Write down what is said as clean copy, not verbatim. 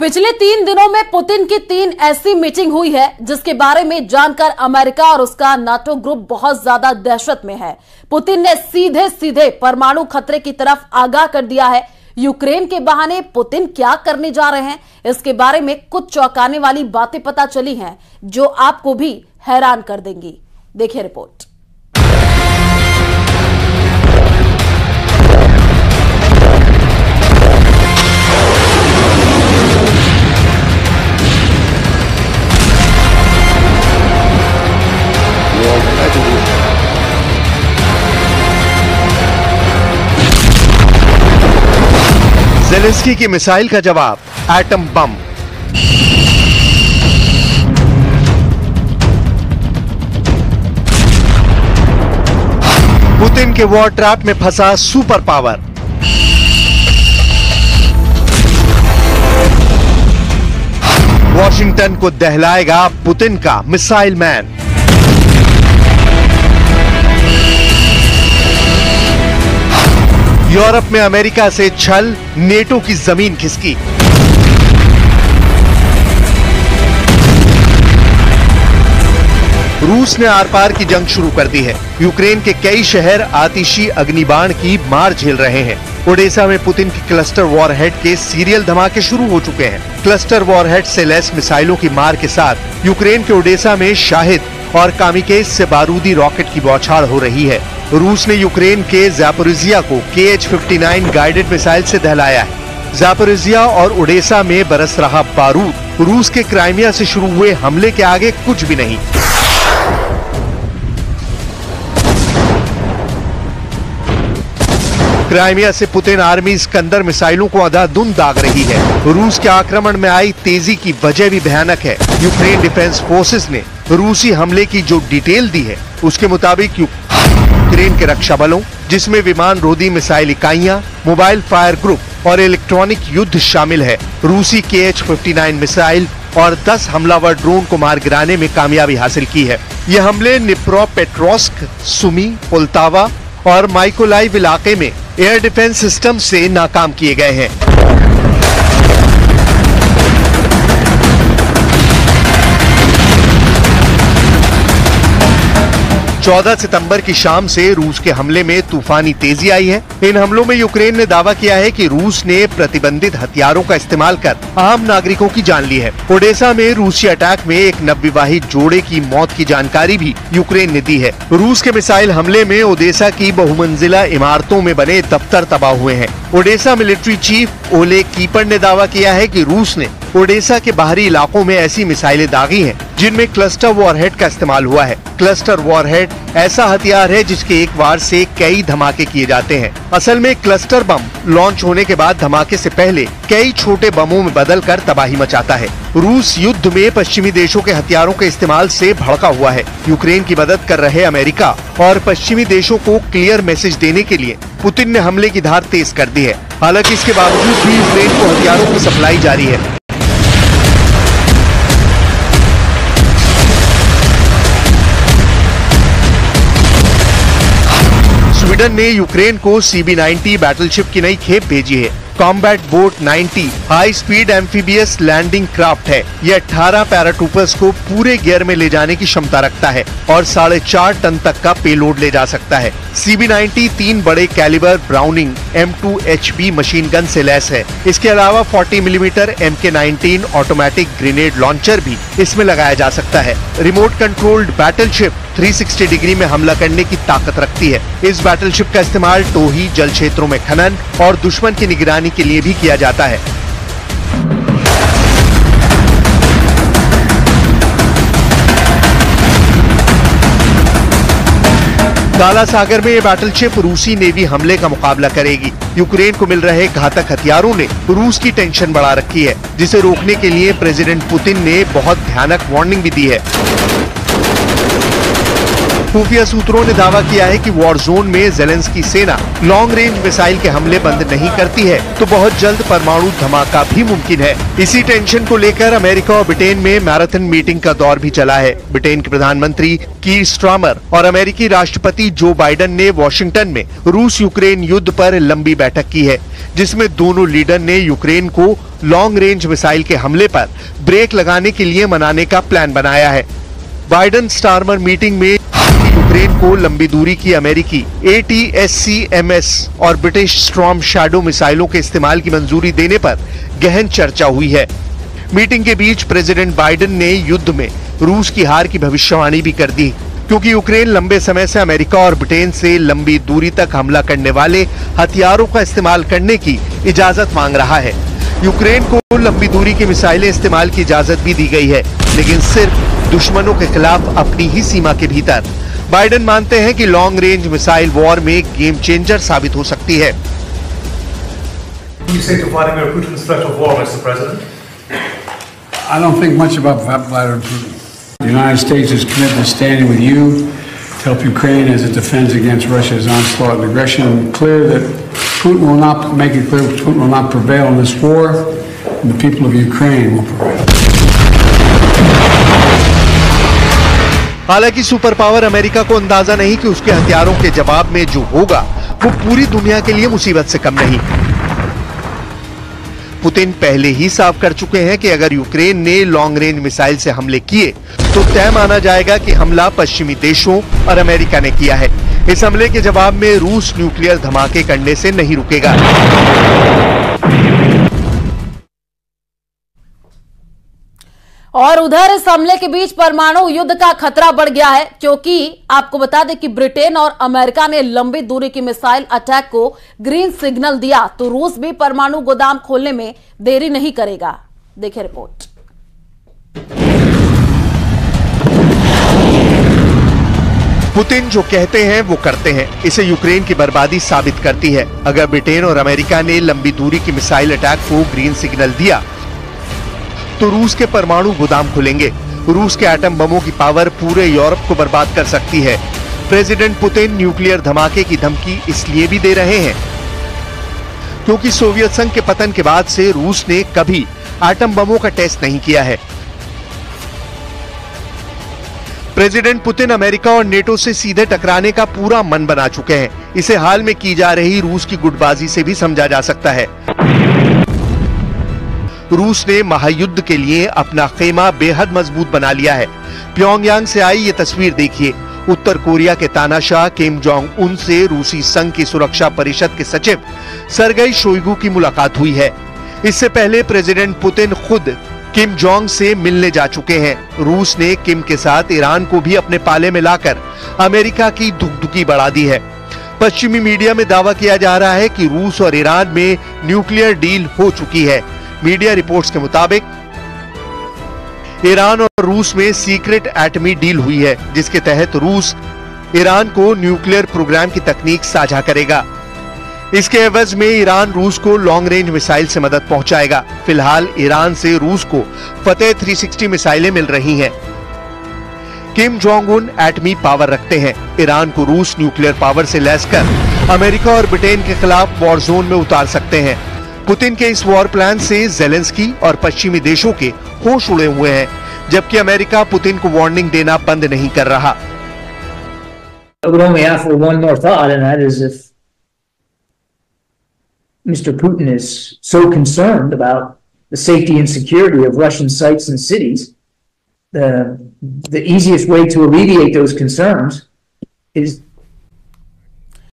पिछले 3 दिनों में पुतिन की 3 ऐसी मीटिंग हुई है जिसके बारे में जानकर अमेरिका और उसका नाटो ग्रुप बहुत ज्यादा दहशत में है। पुतिन ने सीधे सीधे परमाणु खतरे की तरफ आगाह कर दिया है। यूक्रेन के बहाने पुतिन क्या करने जा रहे हैं, इसके बारे में कुछ चौंकाने वाली बातें पता चली हैं जो आपको भी हैरान कर देंगी। देखिए रिपोर्ट। ज़ेलेंस्की की मिसाइल का जवाब, एटम बम। पुतिन के वॉर ट्रैप में फंसा सुपर पावर। वॉशिंगटन को दहलाएगा पुतिन का मिसाइल मैन। यूरोप में अमेरिका से छल, नेटो की जमीन खिसकी। रूस ने आर-पार की जंग शुरू कर दी है। यूक्रेन के कई शहर आतिशी अग्निबाण की मार झेल रहे हैं। ओडेसा में पुतिन की क्लस्टर वॉरहेड के सीरियल धमाके शुरू हो चुके हैं। क्लस्टर वॉरहेड से लैस मिसाइलों की मार के साथ यूक्रेन के ओडेसा में शाहिद और कामिकेज से बारूदी रॉकेट की बौछार हो रही है। रूस ने यूक्रेन के ज़ापोरिज़िया को KH-59 गाइडेड मिसाइल से दहलाया है। ज़ापोरिज़िया और ओडेसा में बरस रहा बारूद रूस के क्राइमिया से शुरू हुए हमले के आगे कुछ भी नहीं। क्राइमिया से पुतिन आर्मी इस्कंदर मिसाइलों को अंधाधुंध दाग रही है। रूस के आक्रमण में आई तेजी की वजह भी भयानक है। यूक्रेन डिफेंस फोर्सेस ने रूसी हमले की जो डिटेल दी है उसके मुताबिक यूक्रेन के रक्षा बलों, जिसमें विमान रोधी मिसाइल इकाइयां, मोबाइल फायर ग्रुप और इलेक्ट्रॉनिक युद्ध शामिल है, रूसी KH-59 मिसाइल और 10 हमलावर ड्रोन को मार गिराने में कामयाबी हासिल की है। ये हमले डिनिप्रो, पेट्रोस्क, सुमी, पोल्टावा और माइकोलाइव इलाके में एयर डिफेंस सिस्टम से नाकाम किए गए हैं। चौदह 14 सितंबर की शाम से रूस के हमले में तूफानी तेजी आई है। इन हमलों में यूक्रेन ने दावा किया है कि रूस ने प्रतिबंधित हथियारों का इस्तेमाल कर आम नागरिकों की जान ली है। ओडेसा में रूसी अटैक में एक नवविवाहित जोड़े की मौत की जानकारी भी यूक्रेन ने दी है। रूस के मिसाइल हमले में ओडेसा की बहुमंजिला इमारतों में बने दफ्तर तबाह हुए हैं। Odesa military chief Oleg Kiper ने दावा किया है कि रूस ने ओडेसा के बाहरी इलाकों में ऐसी मिसाइलें दागी हैं जिनमें क्लस्टर वॉरहेड का इस्तेमाल हुआ है। क्लस्टर वॉरहेड ऐसा हथियार है जिसके एक बार से कई धमाके किए जाते हैं। असल में क्लस्टर बम लॉन्च होने के बाद धमाके से पहले कई छोटे बमों में बदल कर तबाही मचाता है। रूस युद्ध में पश्चिमी देशों के हथियारों के इस्तेमाल से भड़का हुआ है। यूक्रेन की मदद कर रहे अमेरिका और पश्चिमी देशों को क्लियर मैसेज देने के लिए पुतिन ने हमले की धार तेज कर दी है। हालांकि इसके बावजूद भी यूक्रेन को हथियारों की सप्लाई जारी है। स्वीडन ने यूक्रेन को CB90 बैटलशिप की नई खेप भेजी है। Combat boat 90 high speed amphibious landing craft है। यह 18 पैराट्रूपर्स को पूरे गियर में ले जाने की क्षमता रखता है और 4.5 टन तक का पेलोड ले जा सकता है। CB90 3 बड़े calibre Browning M2HB machine gun से लैस है। इसके अलावा 40 millimetre MK19 automatic grenade launcher भी इसमें लगाया जा सकता है। रिमोट कंट्रोल्ड बैटलशिप 360 डिग्री में हमला करने की ताकत रखती है। इस बैटलशिप का इस्तेमाल टोही, जल क्षेत्रों में खनन और दुश्मन की निगरानी के लिए भी किया जाता है। काला सागर में ये बैटलशिप रूसी नेवी हमले का मुकाबला करेगी। यूक्रेन को मिल रहे घातक हथियारों ने रूस की टेंशन बढ़ा रखी है, जिसे रोकने के लिए प्रेसिडेंट पुतिन ने बहुत भयानक वार्निंग भी दी है। खुफिया सूत्रों ने दावा किया है कि वॉर जोन में ज़ेलेंस्की सेना लॉन्ग रेंज मिसाइल के हमले बंद नहीं करती है तो बहुत जल्द परमाणु धमाका भी मुमकिन है। इसी टेंशन को लेकर अमेरिका और ब्रिटेन में मैराथन मीटिंग का दौर भी चला है। ब्रिटेन के प्रधानमंत्री कीर स्टार्मर और अमेरिकी राष्ट्रपति जो बाइडन ने वॉशिंगटन में रूस यूक्रेन युद्ध पर लंबी बैठक की है, जिसमें दोनों लीडर ने यूक्रेन को लॉन्ग रेंज मिसाइल के हमले पर ब्रेक लगाने के लिए मनाने का प्लान बनाया है। बाइडन स्टार्मर मीटिंग में यूक्रेन को लंबी दूरी की अमेरिकी ATACMS और ब्रिटिश स्टॉर्म शैडो मिसाइलों के इस्तेमाल की मंजूरी देने पर गहन चर्चा हुई है। मीटिंग के बीच प्रेसिडेंट बाइडन ने युद्ध में रूस की हार की भविष्यवाणी भी कर दी, क्योंकि यूक्रेन लंबे समय से अमेरिका और ब्रिटेन से लंबी दूरी तक हमला करने वाले हथियारों का इस्तेमाल करने की इजाजत मांग रहा है। यूक्रेन को लंबी दूरी की मिसाइलें इस्तेमाल की इजाजत भी दी गई है, लेकिन सिर्फ दुश्मनों के खिलाफ अपनी ही सीमा के भीतर। बाइडन मानते हैं कि लॉन्ग रेंज मिसाइल वॉर में गेम चेंजर साबित हो सकती है। The United States is committed to standing with you to help Ukraine as it defends against Russia's onslaught and aggression. Clear that Putin will not make it clear Putin will not prevail in this war, and the people of Ukraine will prevail. हालांकि super power America को अंदाजा नहीं कि उसके हथियारों के जवाब में जो होगा वो पूरी दुनिया के लिए मुसीबत से कम नहीं। पुतिन पहले ही साफ कर चुके हैं कि अगर यूक्रेन ने लॉन्ग रेंज मिसाइल से हमले किए तो तय माना जाएगा कि हमला पश्चिमी देशों और अमेरिका ने किया है। इस हमले के जवाब में रूस न्यूक्लियर धमाके करने से नहीं रुकेगा। और उधर इस हमले के बीच परमाणु युद्ध का खतरा बढ़ गया है, क्योंकि आपको बता दें कि ब्रिटेन और अमेरिका ने लंबी दूरी की मिसाइल अटैक को ग्रीन सिग्नल दिया तो रूस भी परमाणु गोदाम खोलने में देरी नहीं करेगा। देखिए रिपोर्ट। पुतिन जो कहते हैं वो करते हैं, इसे यूक्रेन की बर्बादी साबित करती है। अगर ब्रिटेन और अमेरिका ने लंबी दूरी की मिसाइल अटैक को ग्रीन सिग्नल दिया तो रूस के परमाणु गोदाम खुलेंगे। रूस के एटम बमों की पावर पूरे यूरोप को बर्बाद कर सकती है। प्रेसिडेंट पुतिन न्यूक्लियर धमाके की धमकी इसलिए भी दे रहे हैं क्योंकि सोवियत संघ के पतन के बाद से रूस ने कभी एटम बमों का टेस्ट नहीं किया है। प्रेसिडेंट पुतिन अमेरिका और नेटो से सीधे टकराने का पूरा मन बना चुके हैं। इसे हाल में की जा रही रूस की गुटबाजी से भी समझा जा सकता है। रूस ने महायुद्ध के लिए अपना खेमा बेहद मजबूत बना लिया है। प्योंगयांग से आई ये तस्वीर देखिए। उत्तर कोरिया के तानाशाह किम जोंग उन से रूसी संघ की सुरक्षा परिषद के सचिव सरगेई शोइगु की मुलाकात हुई है। इससे पहले प्रेसिडेंट पुतिन खुद किम जोंग से मिलने जा चुके हैं। रूस ने किम के साथ ईरान को भी अपने पाले में लाकर अमेरिका की धुकधुकी बढ़ा दी है। पश्चिमी मीडिया में दावा किया जा रहा है कि रूस और ईरान में न्यूक्लियर डील हो चुकी है। मीडिया रिपोर्ट्स के मुताबिक ईरान और रूस में सीक्रेट एटमी डील हुई है, जिसके तहत रूस ईरान को न्यूक्लियर प्रोग्राम की तकनीक साझा करेगा। इसके एवज में ईरान रूस को लॉन्ग रेंज मिसाइल से मदद पहुंचाएगा। फिलहाल ईरान से रूस को फतेह 360 मिसाइलें मिल रही हैं। किम जोंग उन एटमी पावर रखते हैं। ईरान को रूस न्यूक्लियर पावर से लैस कर अमेरिका और ब्रिटेन के खिलाफ वॉर जोन में उतार सकते हैं। पुतिन के इस वॉर प्लान से ज़ेलेंस्की और पश्चिमी देशों के होश उड़े हुए हैं, जबकि अमेरिका पुतिन को वार्निंग देना बंद नहीं कर रहा। Mr. Putin is so concerned about the safety and security of Russian sites and cities. The easiest way to alleviate those concerns is